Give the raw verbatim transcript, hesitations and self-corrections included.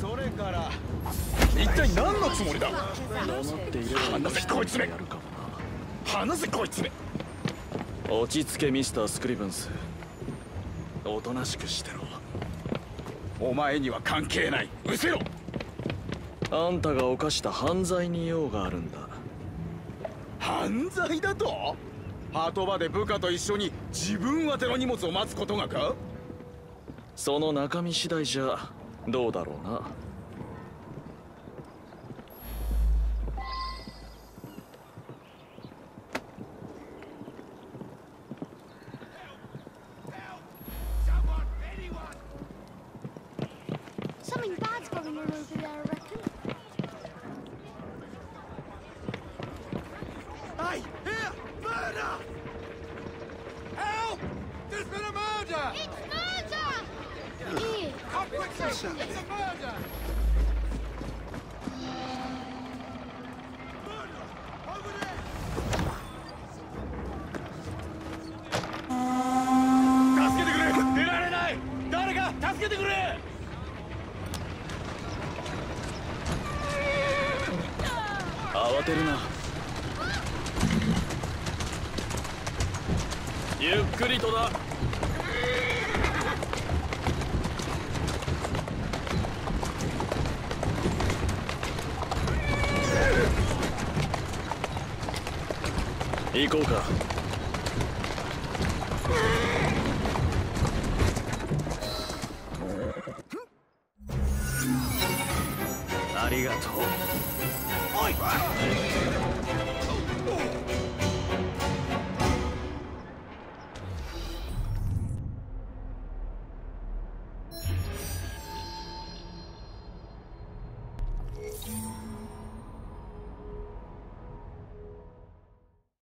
それから一体何のつもりだ。離せこいつめ、離せこいつめ。落ち着けミスター・スクリブンス、おとなしくしてろ。お前には関係ない。うせろ。あんたが犯した犯罪に用があるんだ。犯罪だと？波止場で部下と一緒に自分宛ての荷物を待つことがか？その中身次第じゃどうだろうな。行こうか。ありがとう。おい。